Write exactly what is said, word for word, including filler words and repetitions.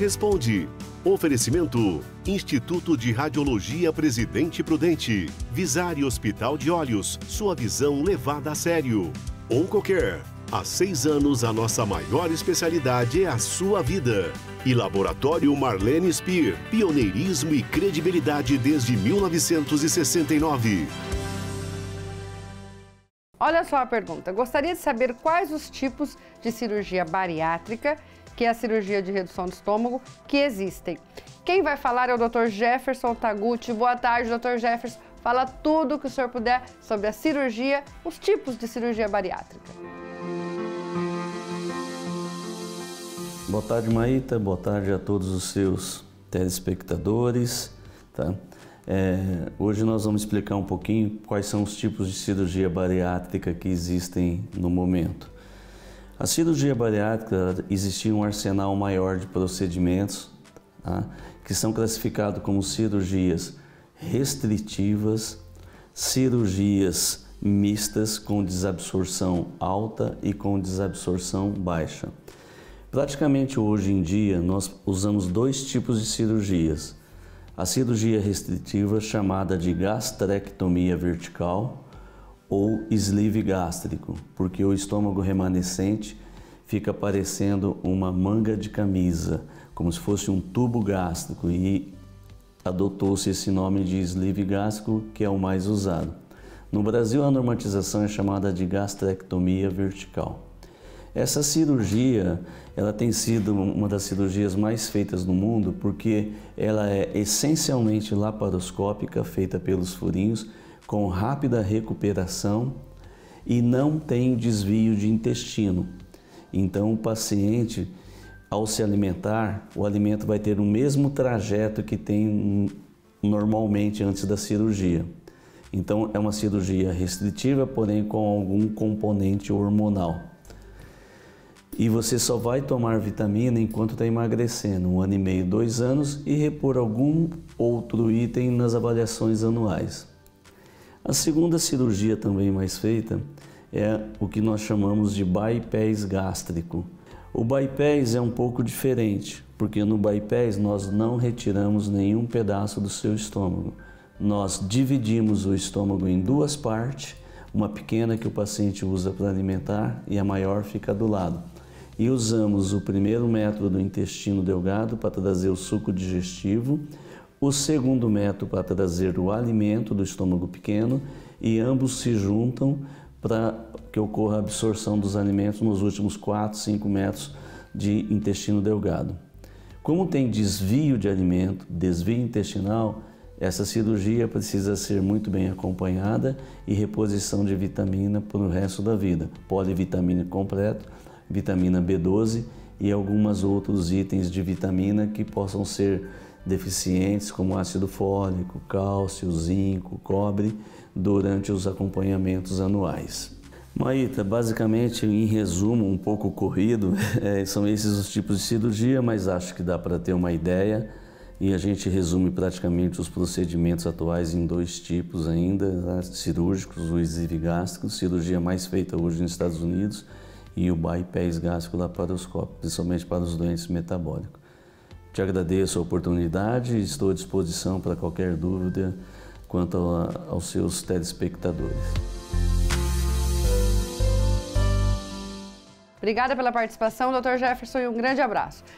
Responde. Oferecimento: Instituto de Radiologia Presidente Prudente, Visare Hospital de Olhos, sua visão levada a sério. Oncocare, há seis anos a nossa maior especialidade é a sua vida. E Laboratório Marlene Spear, pioneirismo e credibilidade desde mil novecentos e sessenta e nove. Olha só a pergunta. Gostaria de saber quais os tipos de cirurgia bariátrica, que é a cirurgia de redução do estômago, que existem. Quem vai falar é o doutor Jefferson Taguti. Boa tarde, doutor Jefferson. Fala tudo o que o senhor puder sobre a cirurgia, os tipos de cirurgia bariátrica. Boa tarde, Maíta. Boa tarde a todos os seus telespectadores. Tá? É, hoje nós vamos explicar um pouquinho quais são os tipos de cirurgia bariátrica que existem no momento. A cirurgia bariátrica, existia um arsenal maior de procedimentos, tá? Que são classificados como cirurgias restritivas, cirurgias mistas com desabsorção alta e com desabsorção baixa. Praticamente hoje em dia nós usamos dois tipos de cirurgias. A cirurgia restritiva, chamada de gastrectomia vertical, ou sleeve gástrico, porque o estômago remanescente fica parecendo uma manga de camisa, como se fosse um tubo gástrico, e adotou-se esse nome de sleeve gástrico, que é o mais usado. No Brasil, a normatização é chamada de gastrectomia vertical. Essa cirurgia, ela tem sido uma das cirurgias mais feitas no mundo, porque ela é essencialmente laparoscópica, feita pelos furinhos, com rápida recuperação e não tem desvio de intestino. Então o paciente, ao se alimentar, o alimento vai ter o mesmo trajeto que tem normalmente antes da cirurgia. Então é uma cirurgia restritiva, porém com algum componente hormonal. E você só vai tomar vitamina enquanto está emagrecendo, um ano e meio, dois anos, e repor algum outro item nas avaliações anuais. A segunda cirurgia também mais feita é o que nós chamamos de bypass gástrico. O bypass é um pouco diferente, porque no bypass nós não retiramos nenhum pedaço do seu estômago. Nós dividimos o estômago em duas partes, uma pequena que o paciente usa para alimentar e a maior fica do lado. E usamos o primeiro método do intestino delgado para trazer o suco digestivo, o segundo método para trazer o alimento do estômago pequeno, e ambos se juntam para que ocorra a absorção dos alimentos nos últimos quatro, cinco metros de intestino delgado. Como tem desvio de alimento, desvio intestinal, essa cirurgia precisa ser muito bem acompanhada e reposição de vitamina para o resto da vida. Polivitamina completo, vitamina B doze e alguns outros itens de vitamina que possam ser deficientes, como ácido fólico, cálcio, zinco, cobre, durante os acompanhamentos anuais. Maíta, basicamente, em resumo, um pouco corrido, é, são esses os tipos de cirurgia, mas acho que dá para ter uma ideia, e a gente resume praticamente os procedimentos atuais em dois tipos ainda, né? Cirúrgicos, o sleeve gástrico, cirurgia mais feita hoje nos Estados Unidos, e o bypass gástrico laparoscópico, principalmente para os doentes metabólicos. Te agradeço a oportunidade e estou à disposição para qualquer dúvida quanto a, aos seus telespectadores. Obrigada pela participação, doutor Jefferson, e um grande abraço.